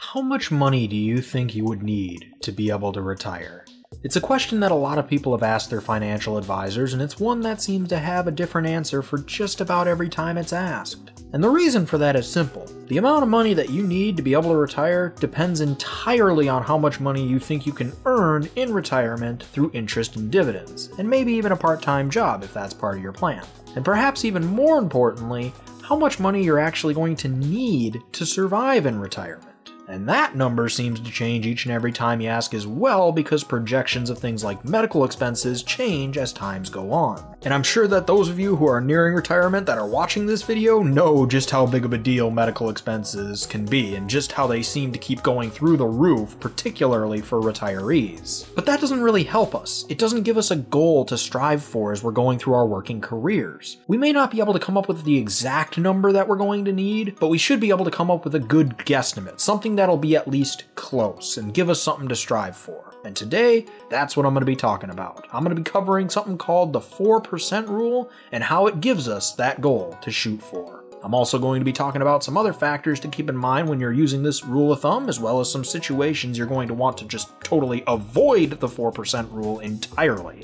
How much money do you think you would need to be able to retire? It's a question that a lot of people have asked their financial advisors, and it's one that seems to have a different answer for just about every time it's asked. And the reason for that is simple. The amount of money that you need to be able to retire depends entirely on how much money you think you can earn in retirement through interest and dividends, and maybe even a part-time job if that's part of your plan. And perhaps even more importantly, how much money you're actually going to need to survive in retirement. And that number seems to change each and every time you ask as well, because projections of things like medical expenses change as times go on. And I'm sure that those of you who are nearing retirement that are watching this video know just how big of a deal medical expenses can be and just how they seem to keep going through the roof, particularly for retirees. But that doesn't really help us. It doesn't give us a goal to strive for as we're going through our working careers. We may not be able to come up with the exact number that we're going to need, but we should be able to come up with a good guesstimate, something that'll be at least close and give us something to strive for. And today, that's what I'm going to be talking about. I'm going to be covering something called the 4% rule and how it gives us that goal to shoot for. I'm also going to be talking about some other factors to keep in mind when you're using this rule of thumb, as well as some situations you're going to want to just totally avoid the 4% rule entirely.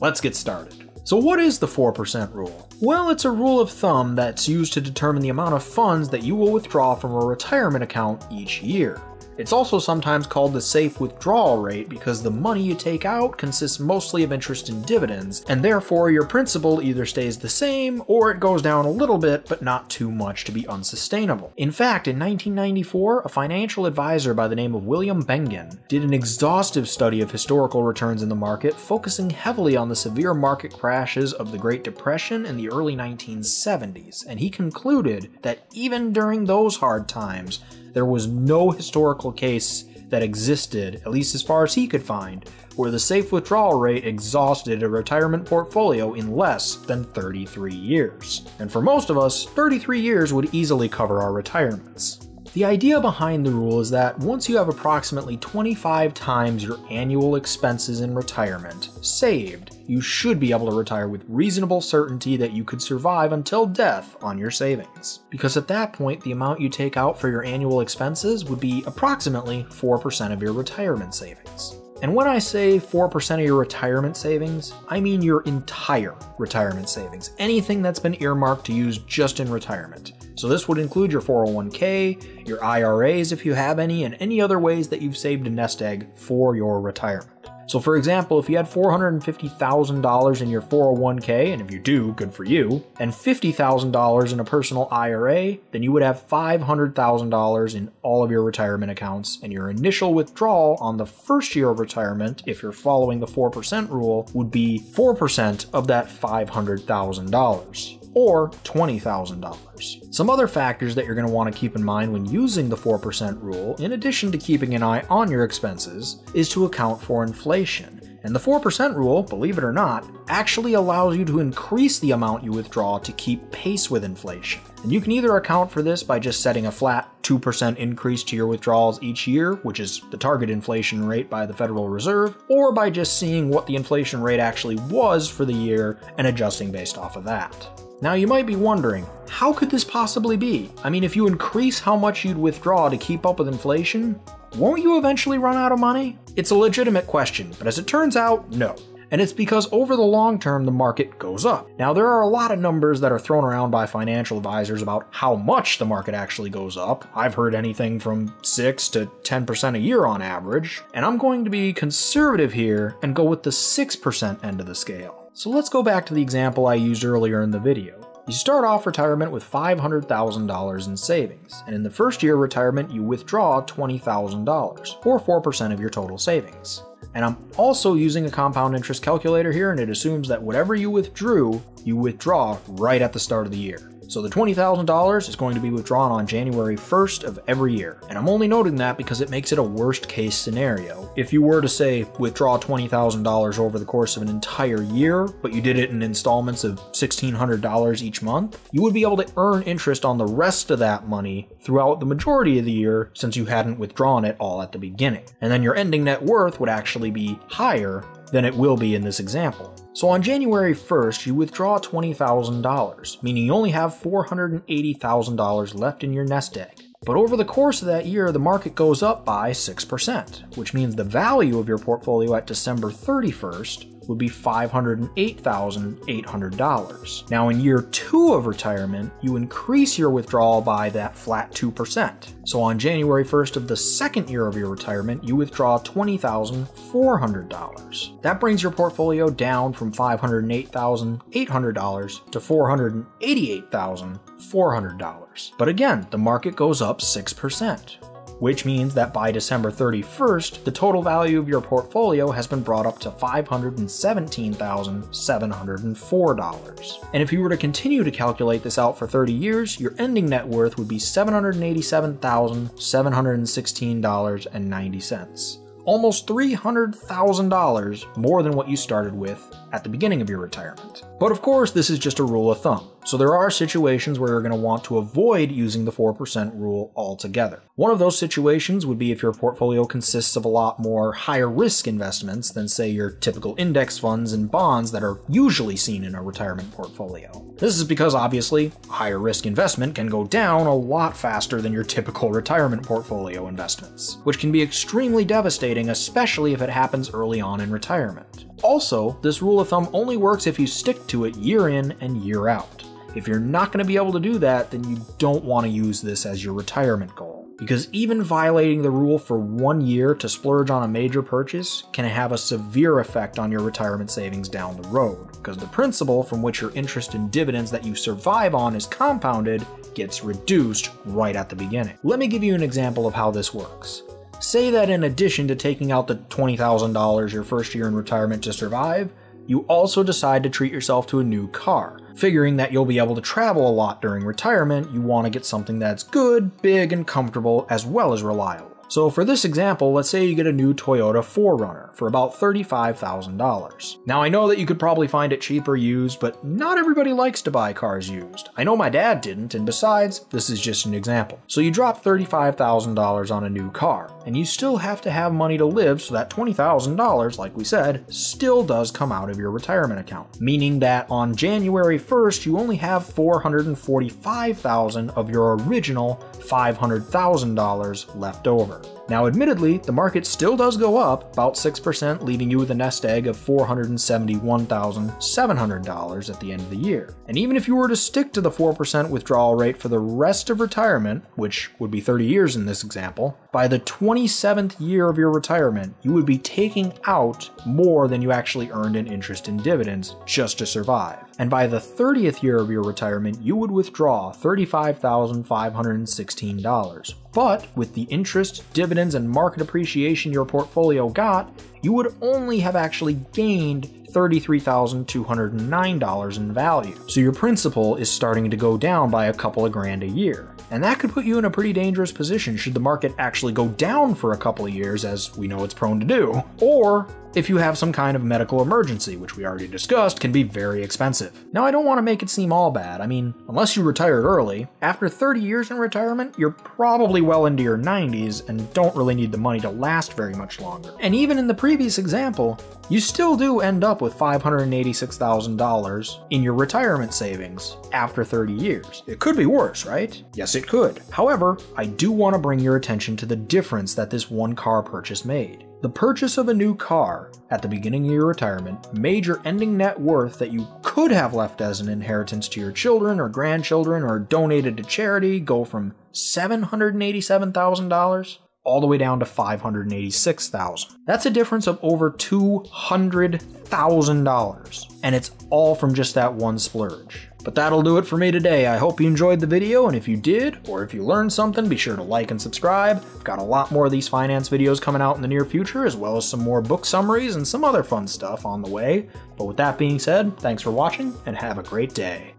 Let's get started. So what is the 4% rule? Well, it's a rule of thumb that's used to determine the amount of funds that you will withdraw from a retirement account each year. It's also sometimes called the safe withdrawal rate because the money you take out consists mostly of interest and dividends, and therefore your principal either stays the same or it goes down a little bit, but not too much to be unsustainable. In fact, in 1994, a financial advisor by the name of William Bengen did an exhaustive study of historical returns in the market, focusing heavily on the severe market crashes of the Great Depression in the early 1970s, and he concluded that even during those hard times, there was no historical case that existed, at least as far as he could find, where the safe withdrawal rate exhausted a retirement portfolio in less than 33 years. And for most of us, 33 years would easily cover our retirements. The idea behind the rule is that once you have approximately 25 times your annual expenses in retirement saved, you should be able to retire with reasonable certainty that you could survive until death on your savings. Because at that point, the amount you take out for your annual expenses would be approximately 4% of your retirement savings. And when I say 4% of your retirement savings, I mean your entire retirement savings, anything that's been earmarked to use just in retirement. So this would include your 401k, your IRAs if you have any, and any other ways that you've saved a nest egg for your retirement. So for example, if you had $450,000 in your 401k, and if you do, good for you, and $50,000 in a personal IRA, then you would have $500,000 in all of your retirement accounts, and your initial withdrawal on the first year of retirement, if you're following the 4% rule, would be 4% of that $500,000. Or $20,000. Some other factors that you're going to want to keep in mind when using the 4% rule, in addition to keeping an eye on your expenses, is to account for inflation. And the 4% rule, believe it or not, actually allows you to increase the amount you withdraw to keep pace with inflation. And you can either account for this by just setting a flat 2% increase to your withdrawals each year, which is the target inflation rate by the Federal Reserve, or by just seeing what the inflation rate actually was for the year and adjusting based off of that. Now you might be wondering, how could this possibly be? I mean, if you increase how much you'd withdraw to keep up with inflation, won't you eventually run out of money? It's a legitimate question, but as it turns out, no. And it's because over the long term, the market goes up. Now there are a lot of numbers that are thrown around by financial advisors about how much the market actually goes up. I've heard anything from 6 to 10% a year on average, and I'm going to be conservative here and go with the 6% end of the scale. So let's go back to the example I used earlier in the video. You start off retirement with $500,000 in savings, and in the first year of retirement you withdraw $20,000, or 4% of your total savings. And I'm also using a compound interest calculator here, and it assumes that whatever you withdrew, you withdraw right at the start of the year. So the $20,000 is going to be withdrawn on January 1st of every year. And I'm only noting that because it makes it a worst case scenario. If you were to say withdraw $20,000 over the course of an entire year, but you did it in installments of $1,600 each month, you would be able to earn interest on the rest of that money throughout the majority of the year since you hadn't withdrawn it all at the beginning. And then your ending net worth would actually be higher than it will be in this example. So on January 1st, you withdraw $20,000, meaning you only have $480,000 left in your nest egg. But over the course of that year, the market goes up by 6%, which means the value of your portfolio at December 31st would be $508,800. Now in year 2 of retirement, you increase your withdrawal by that flat 2%. So on January 1st of the second year of your retirement, you withdraw $20,400. That brings your portfolio down from $508,800 to $488,400. But again, the market goes up 6%. Which means that by December 31st, the total value of your portfolio has been brought up to $517,704. And if you were to continue to calculate this out for 30 years, your ending net worth would be $787,716.90. Almost $300,000 more than what you started with at the beginning of your retirement. But of course, this is just a rule of thumb. So there are situations where you're going to want to avoid using the 4% rule altogether. One of those situations would be if your portfolio consists of a lot more higher risk investments than, say, your typical index funds and bonds that are usually seen in a retirement portfolio. This is because obviously, a higher risk investment can go down a lot faster than your typical retirement portfolio investments, which can be extremely devastating, especially if it happens early on in retirement. Also, this rule of thumb only works if you stick to it year in and year out. If you're not going to be able to do that, then you don't want to use this as your retirement goal. Because even violating the rule for 1 year to splurge on a major purchase can have a severe effect on your retirement savings down the road, because the principal from which your interest and dividends that you survive on is compounded gets reduced right at the beginning. Let me give you an example of how this works. Say that in addition to taking out the $20,000 your first year in retirement to survive, you also decide to treat yourself to a new car. Figuring that you'll be able to travel a lot during retirement, you want to get something that's good, big, and comfortable, as well as reliable. So for this example, let's say you get a new Toyota 4Runner for about $35,000. Now I know that you could probably find it cheaper used, but not everybody likes to buy cars used. I know my dad didn't, and besides, this is just an example. So you drop $35,000 on a new car, and you still have to have money to live, so that $20,000, like we said, still does come out of your retirement account. Meaning that on January 1st, you only have $445,000 of your original $500,000 left over. Now admittedly, the market still does go up, about 6%, leaving you with a nest egg of $471,700 at the end of the year. And even if you were to stick to the 4% withdrawal rate for the rest of retirement, which would be 30 years in this example, by the 27th year of your retirement, you would be taking out more than you actually earned in interest and dividends just to survive. And by the 30th year of your retirement, you would withdraw $35,516. But with the interest, dividends, and market appreciation your portfolio got, you would only have actually gained $33,209 in value. So your principal is starting to go down by a couple of grand a year. And that could put you in a pretty dangerous position should the market actually go down for a couple of years, as we know it's prone to do. Or if you have some kind of medical emergency, which we already discussed, can be very expensive. Now, I don't want to make it seem all bad. I mean, unless you retired early, after 30 years in retirement, you're probably well into your 90s and don't really need the money to last very much longer. And even in the previous example, you still do end up with $586,000 in your retirement savings after 30 years. It could be worse, right? Yes, it could. However, I do want to bring your attention to the difference that this one car purchase made. The purchase of a new car at the beginning of your retirement made your ending net worth that you could have left as an inheritance to your children or grandchildren or donated to charity go from $787,000 all the way down to $586,000. That's a difference of over $200,000, and it's all from just that one splurge. But that'll do it for me today. I hope you enjoyed the video, and if you did, or if you learned something, be sure to like and subscribe. I've got a lot more of these finance videos coming out in the near future, as well as some more book summaries and some other fun stuff on the way. But with that being said, thanks for watching, and have a great day.